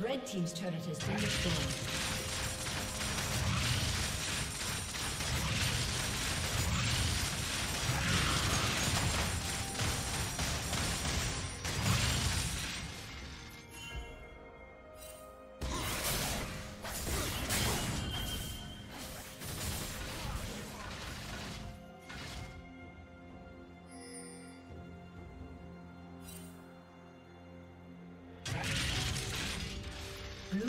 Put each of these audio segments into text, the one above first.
Red team's turret has been destroyed. Blue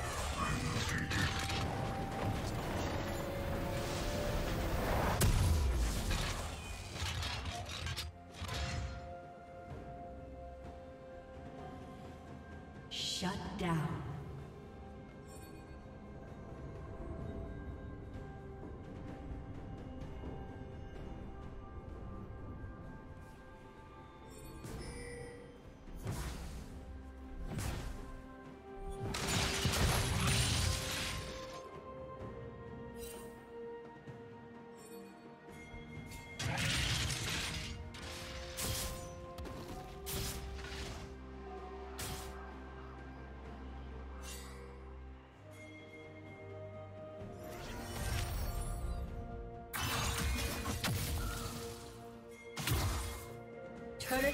Shut down. Turret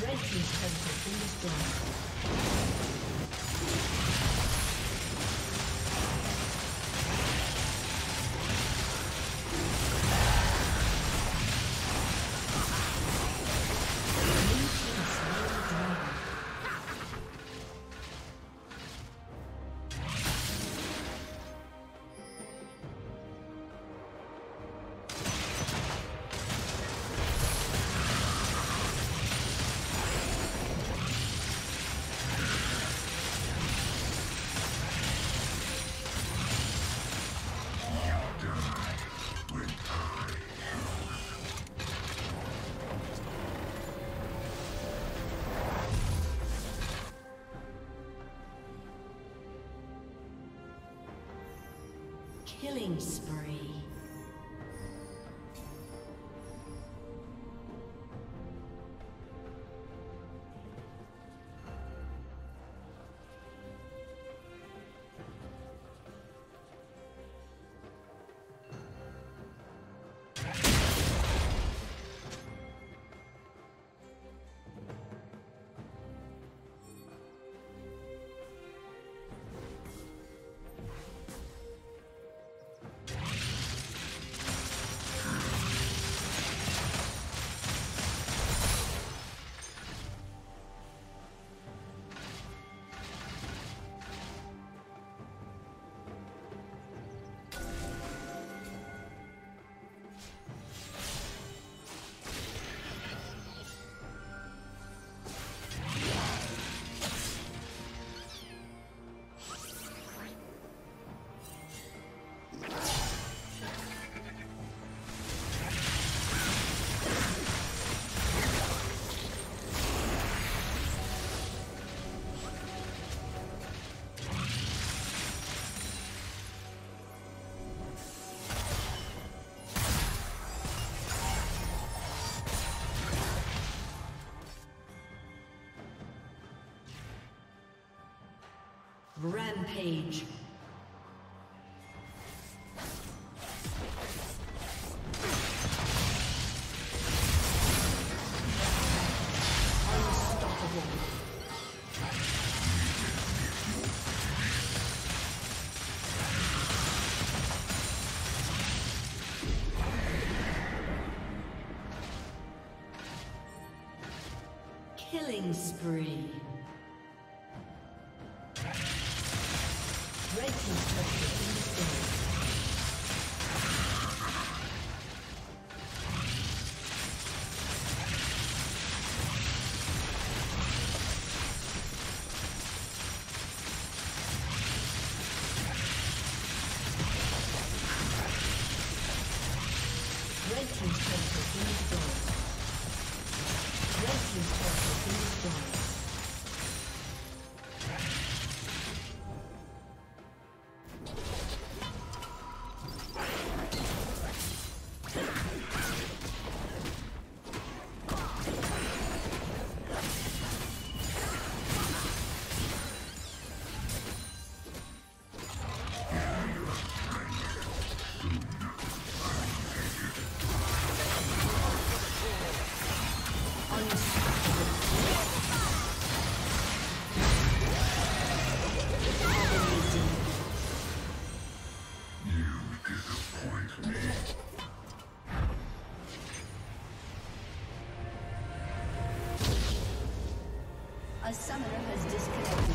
Red team's turret has been destroyed. Blue team slain the dragon. Killing spree. Rampage. Unstoppable. Killing spree. A summoner has disconnected.